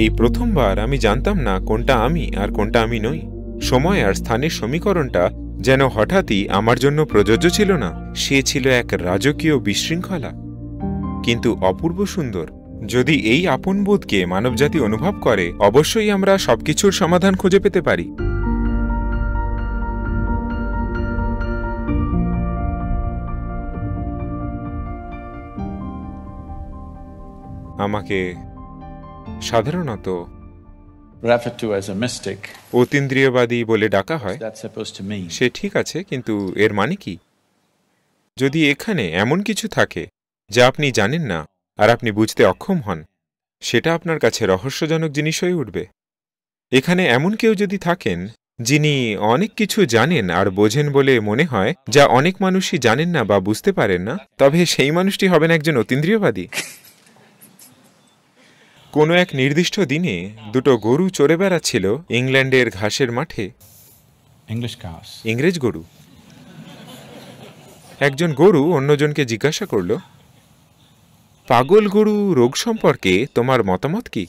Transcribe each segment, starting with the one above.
এই প্রথমবার আমি জানতাম না কোনটা আমি আর কোনটা আমি নই। সময় আর স্থানের সমীকরণটা যেন হঠাৎই আমার জন্য প্রযোজ্য ছিল না। সে ছিল এক রাজকীয় বিশৃঙ্খলা, কিন্তু অপূর্ব সুন্দর। যদি এই আপনবোধকে মানবজাতি অনুভব করে, অবশ্যই আমরা সবকিছুর সমাধান খুঁজে পেতে পারি। আমাকে সাধারণত অতীন্দ্রিয়বাদী বলে ডাকা হয়, সে ঠিক আছে, কিন্তু এর মানে কি? যদি এখানে এমন কিছু থাকে যা আপনি জানেন না আর আপনি বুঝতে অক্ষম হন, সেটা আপনার কাছে রহস্যজনক জিনিস হয়ে উঠবে। এখানে এমন কেউ যদি থাকেন যিনি অনেক কিছু জানেন আর বোঝেন বলে মনে হয়, যা অনেক মানুষই জানেন না বা বুঝতে পারেন না, তবে সেই মানুষটি হবেন একজন অতীন্দ্রিয়বাদী। কোনো এক নির্দিষ্ট দিনে দুটো গরু চড়ে বেড়াচ্ছিল ইংল্যান্ডের ঘাসের মাঠে, ইংরেজ গরু। একজন গরু অন্যজনকে জিজ্ঞাসা করল, পাগল গরু রোগ সম্পর্কে তোমার মতামত কি?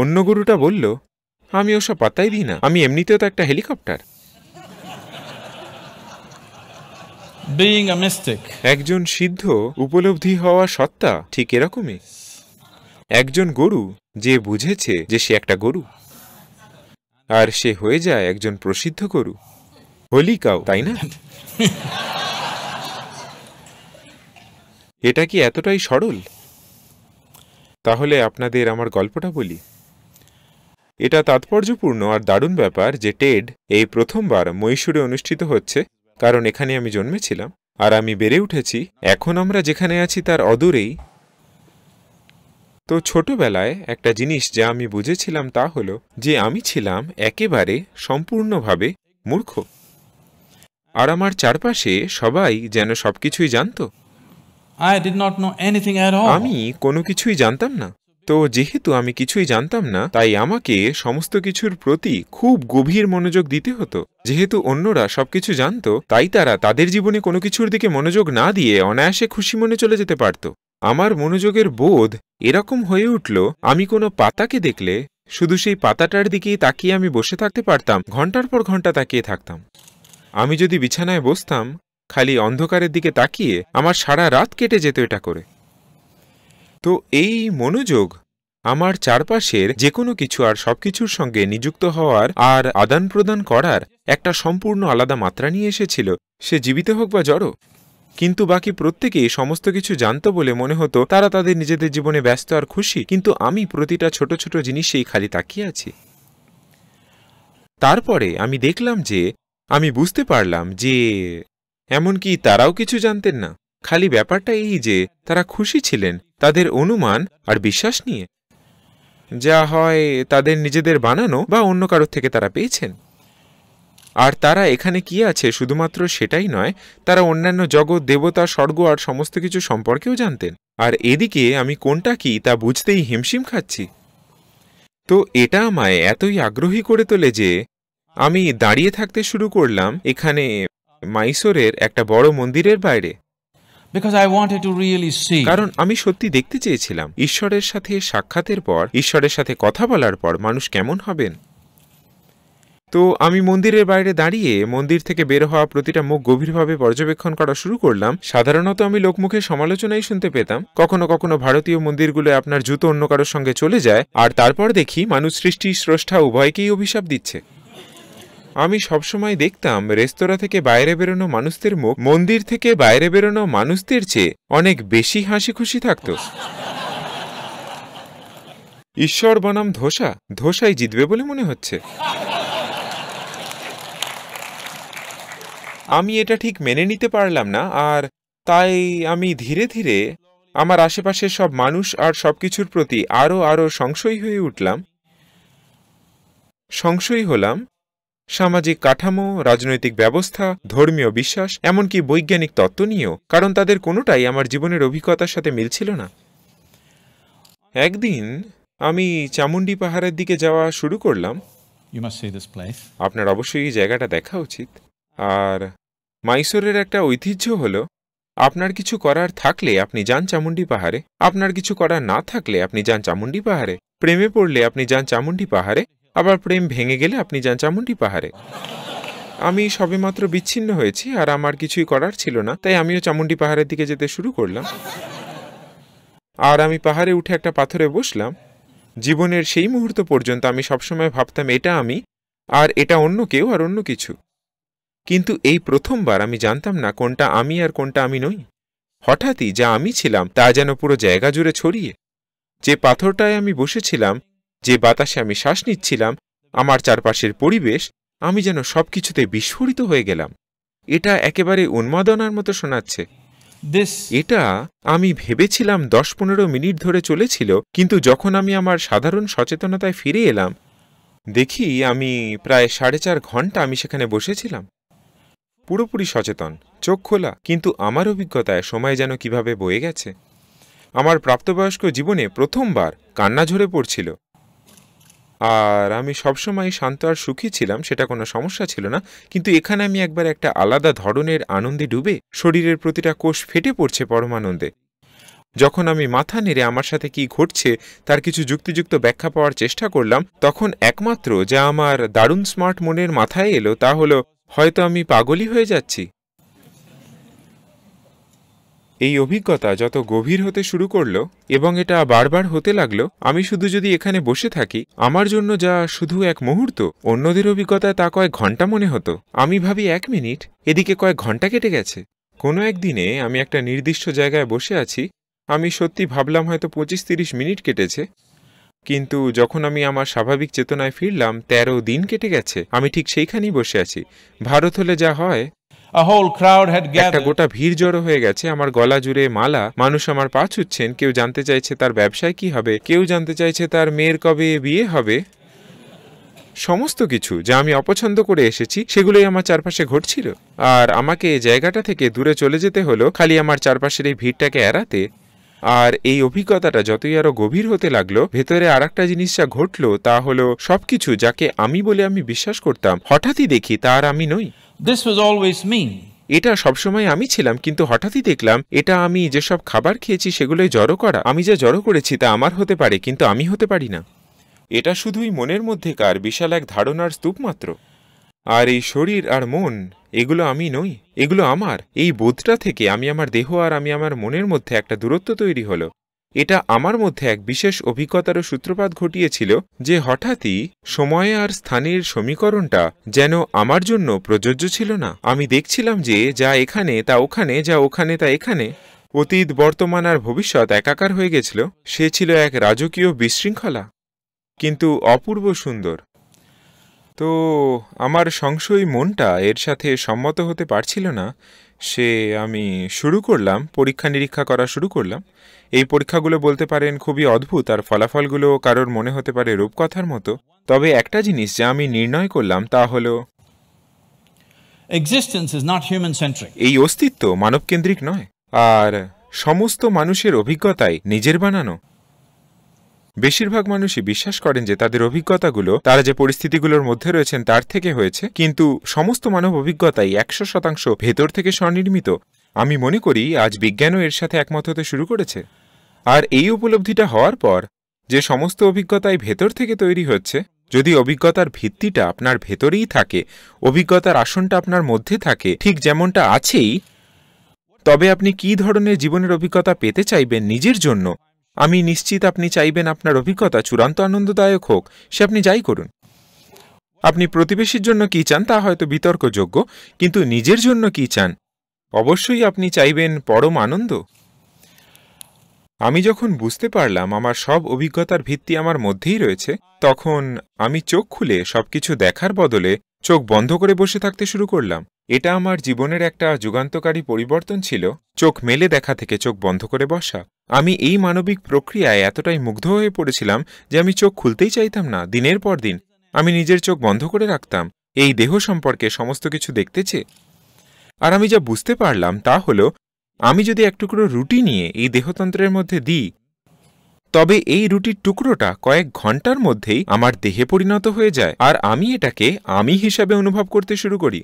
অন্য গরুটা বলল, আমি ওসব পাতাই দিই না, আমি এমনিতেও তো একটা হেলিকপ্টার। একজন সিদ্ধ উপলব্ধি হওয়া সত্তা ঠিক এরকমই একজন গরু, যে বুঝেছে যে সে একটা গরু, আর সে হয়ে যায় একজন প্রসিদ্ধ গরু। হোলিকাও, তাই না? এটা কি এতটাই সরল? তাহলে আপনাদের আমার গল্পটা বলি। এটা তাৎপর্যপূর্ণ আর দারুণ ব্যাপার যে টেড এই প্রথমবার মহীশূরে অনুষ্ঠিত হচ্ছে, কারণ এখানে আমি জন্মেছিলাম আর আমি বেড়ে উঠেছি। এখন আমরা যেখানে আছি তার অদূরেই। তো ছোটবেলায় একটা জিনিস যা আমি বুঝেছিলাম তা হলো যে আমি ছিলাম একেবারে সম্পূর্ণভাবে মূর্খ, আর আমার চারপাশে সবাই যেন সবকিছুই জানতো। আমি কোনো কিছুই জানতাম না। তো যেহেতু আমি কিছুই জানতাম না, তাই আমাকে সমস্ত কিছুর প্রতি খুব গভীর মনোযোগ দিতে হতো। যেহেতু অন্যরা সবকিছু জানতো, তাই তারা তাদের জীবনে কোনো কিছুর দিকে মনোযোগ না দিয়ে অনায়াসে খুশি মনে চলে যেতে পারত। আমার মনোযোগের বোধ এরকম হয়ে উঠল, আমি কোনো পাতাকে দেখলে শুধু সেই পাতাটার দিকেই তাকিয়ে আমি বসে থাকতে পারতাম, ঘন্টার পর ঘন্টা তাকিয়ে থাকতাম। আমি যদি বিছানায় বসতাম, খালি অন্ধকারের দিকে তাকিয়ে আমার সারা রাত কেটে যেত এটা করে। তো এই মনোযোগ আমার চারপাশের যে কোনো কিছু আর সবকিছুর সঙ্গে নিযুক্ত হওয়ার আর আদান প্রদান করার একটা সম্পূর্ণ আলাদা মাত্রা নিয়ে এসেছিল, সে জীবিত হোক বা জড়ো। কিন্তু বাকি প্রত্যেকেই সমস্ত কিছু জানতো বলে মনে হতো, তারা তাদের নিজেদের জীবনে ব্যস্ত আর খুশি, কিন্তু আমি প্রতিটা ছোট ছোট জিনিসেই খালি তাকিয়ে আছি। তারপরে আমি দেখলাম যে আমি বুঝতে পারলাম যে এমনকি তারাও কিছু জানতেন না, খালি ব্যাপারটা এই যে তারা খুশি ছিলেন তাদের অনুমান আর বিশ্বাস নিয়ে, যা হয় তাদের নিজেদের বানানো বা অন্য কারোর থেকে তারা পেয়েছেন। আর তারা এখানে কি আছে শুধুমাত্র সেটাই নয়, তারা অন্যান্য জগৎ, দেবতা, স্বর্গ আর সমস্ত কিছু সম্পর্কেও জানতেন। আর এদিকে আমি কোনটা কি তা বুঝতেই হিমশিম খাচ্ছি। তো এটা আমায় এতই আগ্রহী করে তোলে যে আমি দাঁড়িয়ে থাকতে শুরু করলাম এখানে মাইসোরের একটা বড় মন্দিরের বাইরে, কারণ আমি সত্যি দেখতে চেয়েছিলাম ঈশ্বরের সাথে সাক্ষাতের পর, ঈশ্বরের সাথে কথা বলার পর মানুষ কেমন হবেন। তো আমি মন্দিরের বাইরে দাঁড়িয়ে মন্দির থেকে বের হওয়া প্রতিটা মুখ গভীরভাবে পর্যবেক্ষণ করা শুরু করলাম। সাধারণত আমি লোকমুখে সমালোচনাই শুনতে পেতাম, কখনো কখনো ভারতীয় মন্দিরগুলো আপনার জুতো অন্য কারোর সঙ্গে চলে যায়, আর তারপর দেখি মানুষ সৃষ্টি স্রষ্টা উভয়কেই অভিশাপ দিচ্ছে। আমি সবসময় দেখতাম রেস্তোরাঁ থেকে বাইরে বেরোনো মানুষদের মুখ মন্দির থেকে বাইরে বেরোনো মানুষদের চেয়ে অনেক বেশি হাসি খুশি থাকত। ঈশ্বর বনাম ধোসা, ধোসাই জিতবে বলে মনে হচ্ছে। আমি এটা ঠিক মেনে নিতে পারলাম না, আর তাই আমি ধীরে ধীরে আমার আশেপাশের সব মানুষ আর সবকিছুর প্রতি আরো আরো সংশয়ী হয়ে উঠলাম। সংশয়ী হলাম সামাজিক কাঠামো, রাজনৈতিক ব্যবস্থা, ধর্মীয় বিশ্বাস, এমনকি বৈজ্ঞানিক তত্ত্ব নিয়েও, কারণ তাদের কোনোটাই আমার জীবনের অভিজ্ঞতার সাথে মিলছিল না। একদিন আমি চামুন্ডি পাহাড়ের দিকে যাওয়া শুরু করলাম। আপনার অবশ্যই এই জায়গাটা দেখা উচিত। আর মাইসোরের একটা ঐতিহ্য হল আপনার কিছু করার থাকলে আপনি যান চামুন্ডি পাহাড়ে, আপনার কিছু করার না থাকলে আপনি যান চামুন্ডি পাহাড়ে। প্রেমে পড়লে আপনি যান চামুন্ডি পাহাড়ে, আবার প্রেম ভেঙে গেলে আপনি যান চামুন্ডি পাহাড়ে। আমি সবেমাত্র বিচ্ছিন্ন হয়েছি আর আমার কিছুই করার ছিল না, তাই আমিও চামুন্ডি পাহাড়ের দিকে যেতে শুরু করলাম। আর আমি পাহাড়ে উঠে একটা পাথরে বসলাম। জীবনের সেই মুহূর্ত পর্যন্ত আমি সবসময় ভাবতাম এটা আমি, আর এটা অন্য কেউ, আর অন্য কিছু। কিন্তু এই প্রথমবার আমি জানতাম না কোনটা আমি আর কোনটা আমি নই। হঠাৎই যা আমি ছিলাম তা যেন পুরো জায়গা জুড়ে ছড়িয়ে। যে পাথরটায় আমি বসেছিলাম, যে বাতাসে আমি শ্বাস নিচ্ছিলাম, আমার চারপাশের পরিবেশ, আমি যেন সব কিছুতে বিস্ফোরিত হয়ে গেলাম। এটা একেবারে উন্মাদনার মতো শোনাচ্ছে। এটা আমি ভেবেছিলাম 10-15 মিনিট ধরে চলেছিল, কিন্তু যখন আমি আমার সাধারণ সচেতনতায় ফিরে এলাম, দেখি আমি প্রায় 4.5 ঘন্টা আমি সেখানে বসেছিলাম, পুরোপুরি সচেতন, চোখ খোলা। কিন্তু আমার অভিজ্ঞতায় সময় যেন কিভাবে বয়ে গেছে। আমার প্রাপ্তবয়স্ক জীবনে প্রথমবার কান্না ঝরে পড়ছিল। আর আমি সবসময় শান্ত আর সুখী ছিলাম, সেটা কোনো সমস্যা ছিল না। কিন্তু এখানে আমি একবার একটা আলাদা ধরনের আনন্দে ডুবে, শরীরের প্রতিটা কোষ ফেটে পড়ছে পরমানন্দে। যখন আমি মাথা নেড়ে আমার সাথে কি ঘটছে তার কিছু যুক্তিযুক্ত ব্যাখ্যা পাওয়ার চেষ্টা করলাম, তখন একমাত্র যা আমার দারুণ স্মার্ট মনের মাথায় এলো তা হলো, হয়তো আমি পাগলই হয়ে যাচ্ছি। এই অভিজ্ঞতা যত গভীর হতে শুরু করলো এবং এটা বারবার হতে লাগলো, আমি শুধু যদি এখানে বসে থাকি, আমার জন্য যা শুধু এক মুহূর্ত, অন্যদের অভিজ্ঞতায় তা কয়েক ঘন্টা মনে হতো। আমি ভাবি 1 মিনিট, এদিকে কয়েক ঘন্টা কেটে গেছে। কোনো একদিনে আমি একটা নির্দিষ্ট জায়গায় বসে আছি, আমি সত্যি ভাবলাম হয়তো 25-30 মিনিট কেটেছে। কিন্তু যখন আমি আমার স্বাভাবিক চেতনায় ফিরলাম, 13 দিন কেটে গেছে। আমি ঠিক সেইখানেই বসে আছি। ভারত হলে যা হয়, একটা গোটা ভিড় জড়ো হয়ে গেছে, আমার গলা জুড়ে মালা, মানুষ আমার পা ছুঁচ্ছেন। কেউ জানতে চাইছে তার ব্যবসায় কি হবে, কেউ জানতে চাইছে তার মেয়ের কবে বিয়ে হবে। সমস্ত কিছু যা আমি অপছন্দ করে এসেছি সেগুলোই আমার চারপাশে ঘটছিল। আর আমাকে জায়গাটা থেকে দূরে চলে যেতে হলো, খালি আমার চারপাশের এই ভিড়টাকে এড়াতে। আর এই অভিজ্ঞতাটা যতই আরো গভীর হতে লাগলো, ভেতরে আর একটা জিনিস যা ঘটলো তা হলো, সবকিছু যাকে আমি বলে আমি বিশ্বাস করতাম, হঠাৎই দেখি তার আমি নই। এটা সবসময় আমি ছিলাম, কিন্তু হঠাৎই দেখলাম এটা আমি যেসব খাবার খেয়েছি সেগুলোই জড়ো করা। আমি যা জড়ো করেছি তা আমার হতে পারে, কিন্তু আমি হতে পারি না। এটা শুধুই মনের মধ্যেকার বিশাল এক ধারণার স্তূপ মাত্র। আর এই শরীর আর মন, এগুলো আমি নই, এগুলো আমার। এই বোধটা থেকে আমি আমার দেহ আর আমি আমার মনের মধ্যে একটা দূরত্ব তৈরি হলো। এটা আমার মধ্যে এক বিশেষ অভিজ্ঞতারও সূত্রপাত ঘটিয়েছিল, যে হঠাৎই সময় আর স্থানের সমীকরণটা যেন আমার জন্য প্রযোজ্য ছিল না। আমি দেখছিলাম যে যা এখানে তা ওখানে, যা ওখানে তা এখানে, অতীত বর্তমান আর ভবিষ্যৎ একাকার হয়ে গেছিল। সে ছিল এক রাজকীয় বিশৃঙ্খলা, কিন্তু অপূর্ব সুন্দর। তো আমার সংশয়ী মনটা এর সাথে সম্মত হতে পারছিল না। আমি শুরু করলাম, পরীক্ষা নিরীক্ষা করা শুরু করলাম। এই পরীক্ষাগুলো বলতে পারেন খুবই অদ্ভুত, আর ফলাফলগুলো কারোর মনে হতে পারে রূপকথার মতো। তবে একটা জিনিস যা আমি নির্ণয় করলাম তা হলো, এই অস্তিত্ব মানবকেন্দ্রিক নয়, আর সমস্ত মানুষের অভিজ্ঞতাই নিজের বানানো। বেশিরভাগ মানুষই বিশ্বাস করেন যে তাদের অভিজ্ঞতাগুলো তারা যে পরিস্থিতিগুলোর মধ্যে রয়েছেন তার থেকে হয়েছে, কিন্তু সমস্ত মানব অভিজ্ঞতাই 100% ভেতর থেকে স্বনির্মিত। আমি মনে করি আজ বিজ্ঞানও এর সাথে একমত হতে শুরু করেছে। আর এই উপলব্ধিটা হওয়ার পর যে সমস্ত অভিজ্ঞতাই ভেতর থেকে তৈরি হচ্ছে, যদি অভিজ্ঞতার ভিত্তিটা আপনার ভেতরেই থাকে, অভিজ্ঞতার আসনটা আপনার মধ্যে থাকে, ঠিক যেমনটা আছেই, তবে আপনি কি ধরনের জীবনের অভিজ্ঞতা পেতে চাইবেন নিজের জন্য? আমি নিশ্চিত আপনি চাইবেন আপনার অভিজ্ঞতা চূড়ান্ত আনন্দদায়ক হোক, সে আপনি যাই করুন। আপনি প্রতিবেশীর জন্য কি চান তা হয়তো বিতর্কযোগ্য, কিন্তু নিজের জন্য কি চান? অবশ্যই আপনি চাইবেন পরম আনন্দ। আমি যখন বুঝতে পারলাম আমার সব অভিজ্ঞতার ভিত্তি আমার মধ্যেই রয়েছে, তখন আমি চোখ খুলে সবকিছু দেখার বদলে চোখ বন্ধ করে বসে থাকতে শুরু করলাম। এটা আমার জীবনের একটা যুগান্তকারী পরিবর্তন ছিল, চোখ মেলে দেখা থেকে চোখ বন্ধ করে বসা। আমি এই মানবিক প্রক্রিয়ায় এতটাই মুগ্ধ হয়ে পড়েছিলাম যে আমি চোখ খুলতেই চাইতাম না। দিনের পর দিন আমি নিজের চোখ বন্ধ করে রাখতাম, এই দেহ সম্পর্কে সমস্ত কিছু দেখতে চেয়ে। আর আমি যা বুঝতে পারলাম তা হলো, আমি যদি এক টুকরো রুটি নিয়ে এই দেহতন্ত্রের মধ্যে দিই, তবে এই রুটির টুকরোটা কয়েক ঘন্টার মধ্যেই আমার দেহে পরিণত হয়ে যায়, আর আমি এটাকে আমি হিসাবে অনুভব করতে শুরু করি।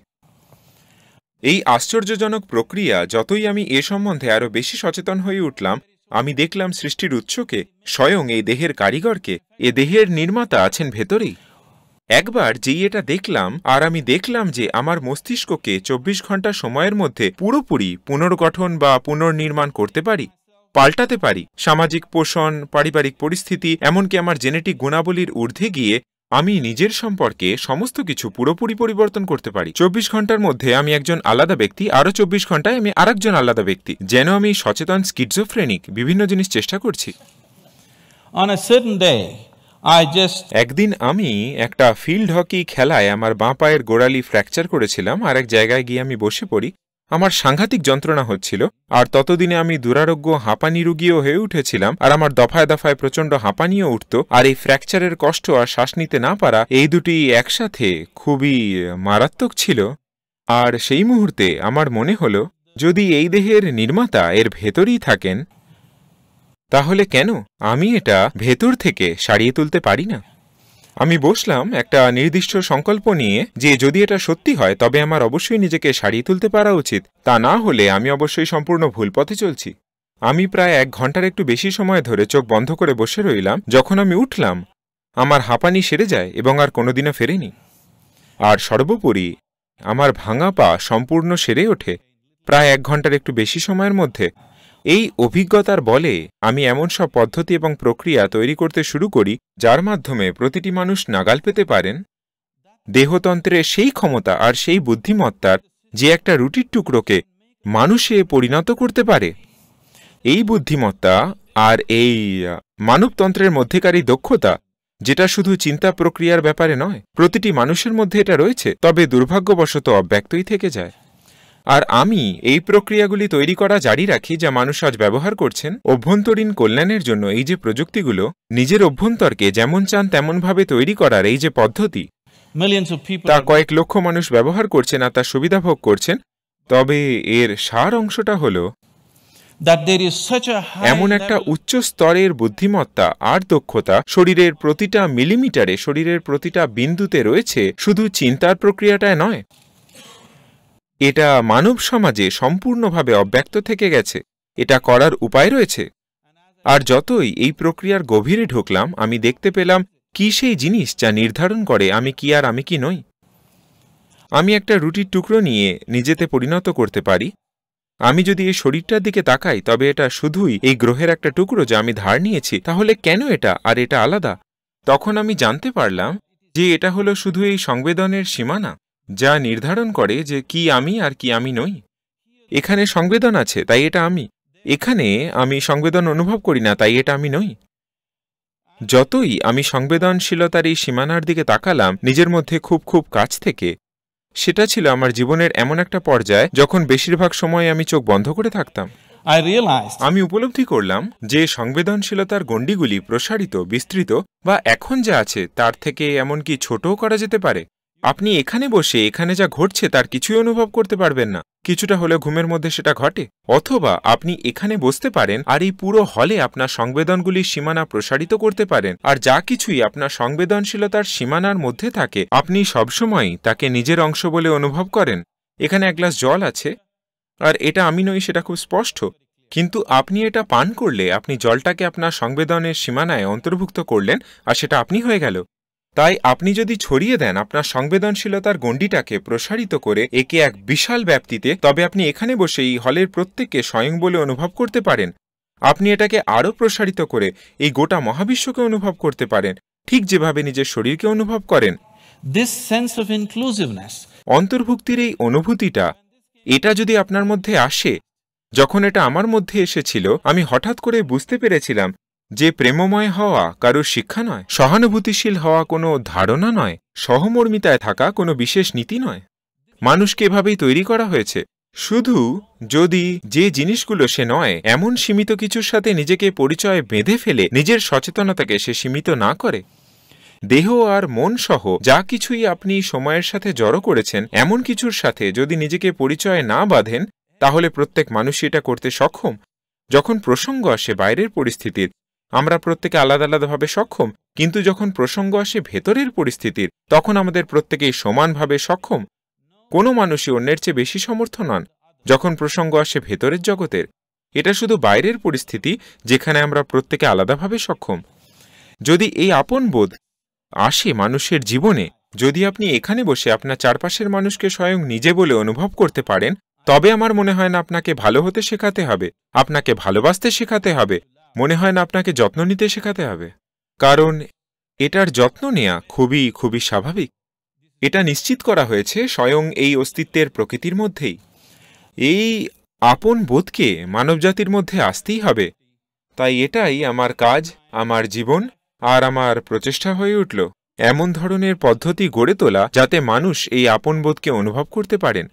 এই আশ্চর্যজনক প্রক্রিয়া যতই আমি এ সম্বন্ধে আরো বেশি সচেতন হয়ে উঠলাম আমি দেখলাম সৃষ্টির উৎসকে স্বয়ং এই দেহের কারিগরকে এ দেহের নির্মাতা আছেন ভেতরেই। একবার যেই এটা দেখলাম আর আমি দেখলাম যে আমার মস্তিষ্ককে 24 ঘন্টা সময়ের মধ্যে পুরোপুরি পুনর্গঠন বা পুনর্নির্মাণ করতে পারি, পাল্টাতে পারি। সামাজিক পোষণ, পারিবারিক পরিস্থিতি, এমনকি আমার জেনেটিক গুণাবলীর ঊর্ধ্বে গিয়ে আমি নিজের সম্পর্কে সমস্ত কিছু পুরোপুরি পরিবর্তন করতে পারি। 24 ঘন্টার মধ্যে আমি একজন আলাদা ব্যক্তি, আরও 24 ঘন্টায় আমি আরেকজন আলাদা ব্যক্তি। যেন আমি সচেতন স্কিজোফ্রেনিক বিভিন্ন জিনিস চেষ্টা করছি। একদিন আমি একটা ফিল্ড হকি খেলায় আমার বাঁ পায়ের গোড়ালি ফ্র্যাকচার করেছিলাম। আর এক জায়গায় গিয়ে আমি বসে পড়ি, আমার সাংঘাতিক যন্ত্রণা হচ্ছিল। আর ততদিনে আমি দুরারোগ্য হাঁপানি রুগীও হয়ে উঠেছিলাম। আর আমার দফায় দফায় প্রচণ্ড হাঁপানিও উঠত। আর এই ফ্র্যাকচারের কষ্ট আর শ্বাস নিতে না পারা, এই দুটি একসাথে খুবই মারাত্মক ছিল। আর সেই মুহূর্তে আমার মনে হলো, যদি এই দেহের নির্মাতা এর ভেতরেই থাকেন, তাহলে কেন আমি এটা ভেতর থেকে সারিয়ে তুলতে পারি না? আমি বসলাম একটা নির্দিষ্ট সংকল্প নিয়ে যে যদি এটা সত্যি হয় তবে আমার অবশ্যই নিজেকে সারিয়ে তুলতে পারা উচিত, তা না হলে আমি অবশ্যই সম্পূর্ণ ভুল পথে চলছি। আমি প্রায় 1 ঘন্টার একটু বেশি সময় ধরে চোখ বন্ধ করে বসে রইলাম। যখন আমি উঠলাম আমার হাঁপানি সেরে যায় এবং আর কোনোদিনও ফেরেনি। আর সর্বোপরি আমার ভাঙা পা সম্পূর্ণ সেরে ওঠে প্রায় 1 ঘন্টার একটু বেশি সময়ের মধ্যে। এই অভিজ্ঞতার বলে আমি এমন সব পদ্ধতি এবং প্রক্রিয়া তৈরি করতে শুরু করি যার মাধ্যমে প্রতিটি মানুষ নাগাল পেতে পারেন দেহতন্ত্রে সেই ক্ষমতা আর সেই বুদ্ধিমত্তার যে একটা রুটির টুকরোকে মানুষে পরিণত করতে পারে। এই বুদ্ধিমত্তা আর এই মানবতন্ত্রের মধ্যেকারী দক্ষতা, যেটা শুধু চিন্তা প্রক্রিয়ার ব্যাপারে নয়, প্রতিটি মানুষের মধ্যে এটা রয়েছে, তবে দুর্ভাগ্যবশত অব্যক্তই থেকে যায়। আর আমি এই প্রক্রিয়াগুলি তৈরি করা জারি রাখি যা মানুষ আজ ব্যবহার করছেন অভ্যন্তরীণ কল্যাণের জন্য। এই যে প্রযুক্তিগুলো নিজের অভ্যন্তরকে যেমন চান তেমনভাবে তৈরি করার এই যে পদ্ধতি, তা কয়েক লক্ষ মানুষ ব্যবহার করছেন আর তার সুবিধা ভোগ করছেন। তবে এর সার অংশটা হল এমন একটা উচ্চ স্তরের বুদ্ধিমত্তা আর দক্ষতা শরীরের প্রতিটা মিলিমিটারে, শরীরের প্রতিটা বিন্দুতে রয়েছে, শুধু চিন্তার প্রক্রিয়াটায় নয়। এটা মানব সমাজে সম্পূর্ণভাবে অব্যক্ত থেকে গেছে। এটা করার উপায় রয়েছে। আর যতই এই প্রক্রিয়ার গভীরে ঢুকলাম আমি দেখতে পেলাম কি সেই জিনিস যা নির্ধারণ করে আমি কি আর আমি কি নই। আমি একটা রুটির টুকরো নিয়ে নিজেতে পরিণত করতে পারি। আমি যদি এই শরীরটার দিকে তাকাই তবে এটা শুধুই এই গ্রহের একটা টুকরো যা আমি ধার নিয়েছি। তাহলে কেন এটা আর এটা আলাদা? তখন আমি জানতে পারলাম যে এটা হলো শুধু এই সংবেদনের সীমানা যা নির্ধারণ করে যে কি আমি আর কি আমি নই। এখানে সংবেদন আছে, তাই এটা আমি। এখানে আমি সংবেদন অনুভব করি না, তাই এটা আমি নই। যতই আমি সংবেদনশীলতার এই সীমানার দিকে তাকালাম নিজের মধ্যে খুব খুব কাছ থেকে, সেটা ছিল আমার জীবনের এমন একটা পর্যায় যখন বেশিরভাগ সময় আমি চোখ বন্ধ করে থাকতাম। আমি উপলব্ধি করলাম যে সংবেদনশীলতার গণ্ডিগুলি প্রসারিত, বিস্তৃত বা এখন যা আছে তার থেকে এমনকি ছোটও করা যেতে পারে। আপনি এখানে বসে এখানে যা ঘটছে তার কিছুই অনুভব করতে পারবেন না, কিছুটা হলেও ঘুমের মধ্যে সেটা ঘটে। অথবা আপনি এখানে বসতে পারেন আর এই পুরো হলে আপনার সংবেদনগুলির সীমানা প্রসারিত করতে পারেন। আর যা কিছুই আপনার সংবেদনশীলতার সীমানার মধ্যে থাকে আপনি সবসময়ই তাকে নিজের অংশ বলে অনুভব করেন। এখানে এক গ্লাস জল আছে আর এটা আমি নই, সেটা খুব স্পষ্ট। কিন্তু আপনি এটা পান করলে আপনি জলটাকে আপনার সংবেদনের সীমানায় অন্তর্ভুক্ত করলেন আর সেটা আপনি হয়ে গেল। তাই আপনি যদি ছড়িয়ে দেন আপনার সংবেদনশীলতার গণ্ডিটাকে প্রসারিত করে একে এক বিশাল ব্যাপ্তিতে, তবে আপনি এখানে বসে এই হলের প্রত্যেককে স্বয়ং বলে অনুভব করতে পারেন। আপনি এটাকে আরও প্রসারিত করে এই গোটা মহাবিশ্বকে অনুভব করতে পারেন, ঠিক যেভাবে নিজের শরীরকে অনুভব করেন। অন্তর্ভুক্তির এই অনুভূতিটা, এটা যদি আপনার মধ্যে আসে, যখন এটা আমার মধ্যে এসেছিল আমি হঠাৎ করে বুঝতে পেরেছিলাম যে প্রেমময় হওয়া কারোর শিক্ষা নয়, সহানুভূতিশীল হওয়া কোনো ধারণা নয়, সহমর্মিতায় থাকা কোনো বিশেষ নীতি নয়। মানুষকে এভাবেই তৈরি করা হয়েছে। শুধু যদি যে জিনিসগুলো সে নয় এমন সীমিত কিছুর সাথে নিজেকে পরিচয় বেঁধে ফেলে নিজের সচেতনতাকে সে সীমিত না করে। দেহ আর মন সহ যা কিছুই আপনি সময়ের সাথে জড়ো করেছেন এমন কিছুর সাথে যদি নিজেকে পরিচয় না বাঁধেন তাহলে প্রত্যেক মানুষই এটা করতে সক্ষম। যখন প্রসঙ্গ আসে বাইরের পরিস্থিতির আমরা প্রত্যেকে আলাদা আলাদাভাবে সক্ষম, কিন্তু যখন প্রসঙ্গ আসে ভেতরের পরিস্থিতির তখন আমাদের প্রত্যেকেই সমানভাবে সক্ষম। কোনো মানুষই অন্যের চেয়ে বেশি সমর্থ নন যখন প্রসঙ্গ আসে ভেতরের জগতের। এটা শুধু বাইরের পরিস্থিতি যেখানে আমরা প্রত্যেকে আলাদাভাবে সক্ষম। যদি এই আপন বোধ আসে মানুষের জীবনে, যদি আপনি এখানে বসে আপনার চারপাশের মানুষকে স্বয়ং নিজে বলে অনুভব করতে পারেন, তবে আমার মনে হয় না আপনাকে ভালো হতে শেখাতে হবে, আপনাকে ভালোবাসতে শেখাতে হবে, মনে হয় না আপনাকে যত্ন নিতে শেখাতে হবে। কারণ এটার যত্ন নেয়া খুবই খুবই স্বাভাবিক। এটা নিশ্চিত করা হয়েছে স্বয়ং এই অস্তিত্বের প্রকৃতির মধ্যেই। এই আপন বোধকে মানবজাতির মধ্যে আসতেই হবে। তাই এটাই আমার কাজ, আমার জীবন আর আমার প্রচেষ্টা হয়ে উঠল এমন ধরনের পদ্ধতি গড়ে তোলা যাতে মানুষ এই আপন বোধকে অনুভব করতে পারেন।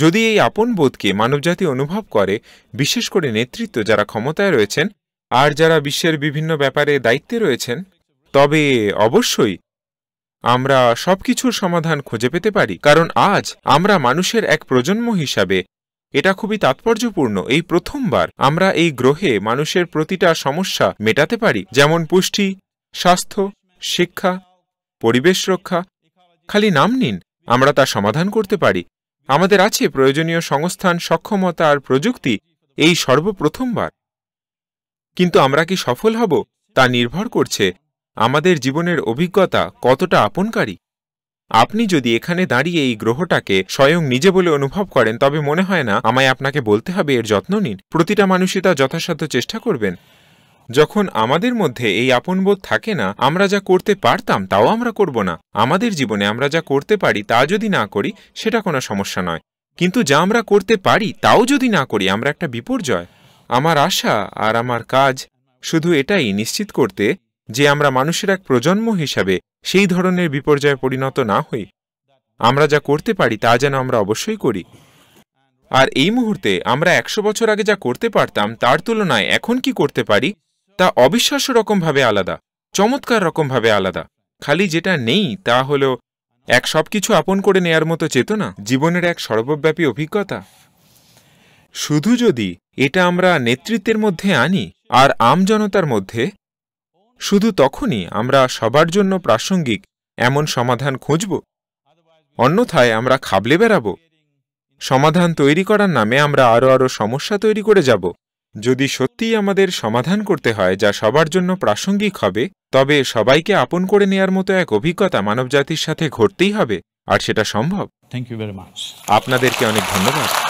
যদি এই আপন বোধকে মানবজাতি অনুভব করে, বিশেষ করে নেতৃত্ব যারা ক্ষমতায় রয়েছেন আর যারা বিশ্বের বিভিন্ন ব্যাপারে দায়িত্বে রয়েছেন, তবে অবশ্যই আমরা সবকিছুর সমাধান খুঁজে পেতে পারি। কারণ আজ আমরা মানুষের এক প্রজন্ম হিসাবে এটা খুবই তাৎপর্যপূর্ণ, এই প্রথমবার আমরা এই গ্রহে মানুষের প্রতিটা সমস্যা মেটাতে পারি, যেমন পুষ্টি, স্বাস্থ্য, শিক্ষা, পরিবেশ রক্ষা। খালি নাম নিন, আমরা তা সমাধান করতে পারি। আমাদের আছে প্রয়োজনীয় সংস্থান, সক্ষমতা আর প্রযুক্তি, এই সর্বপ্রথমবার। কিন্তু আমরা কি সফল হব তা নির্ভর করছে আমাদের জীবনের অভিজ্ঞতা কতটা আপনকারী। আপনি যদি এখানে দাঁড়িয়ে এই গ্রহটাকে স্বয়ং নিজে বলে অনুভব করেন, তবে মনে হয় না আমায় আপনাকে বলতে হবে এর যত্ন নিন। প্রতিটা মানুষই তা যথাসাধ্য চেষ্টা করবেন। যখন আমাদের মধ্যে এই আপনবোধ থাকে না, আমরা যা করতে পারতাম তাও আমরা করব না। আমাদের জীবনে আমরা যা করতে পারি তা যদি না করি সেটা কোনো সমস্যা নয়, কিন্তু যা আমরা করতে পারি তাও যদি না করি আমরা একটা বিপর্যয়। আমার আশা আর আমার কাজ শুধু এটাই নিশ্চিত করতে যে আমরা মানুষের এক প্রজন্ম হিসাবে সেই ধরনের বিপর্যয়ে পরিণত না হই। আমরা যা করতে পারি তা যেন আমরা অবশ্যই করি। আর এই মুহূর্তে আমরা 100 বছর আগে যা করতে পারতাম তার তুলনায় এখন কি করতে পারি তা অবিশ্বাস্য রকমভাবে আলাদা, চমৎকার রকমভাবে আলাদা। খালি যেটা নেই তা হল এক সবকিছু আপন করে নেয়ার মতো চেতনা, জীবনের এক সর্বব্যাপী অভিজ্ঞতা। শুধু যদি এটা আমরা নেতৃত্বের মধ্যে আনি আর আমজনতার মধ্যে, শুধু তখনই আমরা সবার জন্য প্রাসঙ্গিক এমন সমাধান খুঁজব। অন্যথায় আমরা খাবলে বেড়াব। সমাধান তৈরি করার নামে আমরা আরও সমস্যা তৈরি করে যাব। যদি সত্যিই আমাদের সমাধান করতে হয় যা সবার জন্য প্রাসঙ্গিক হবে, তবে সবাইকে আপন করে নেয়ার মতো এক অভিজ্ঞতা মানবজাতির সাথে ঘটতেই হবে, আর সেটা সম্ভব। আপনাদেরকে অনেক ধন্যবাদ।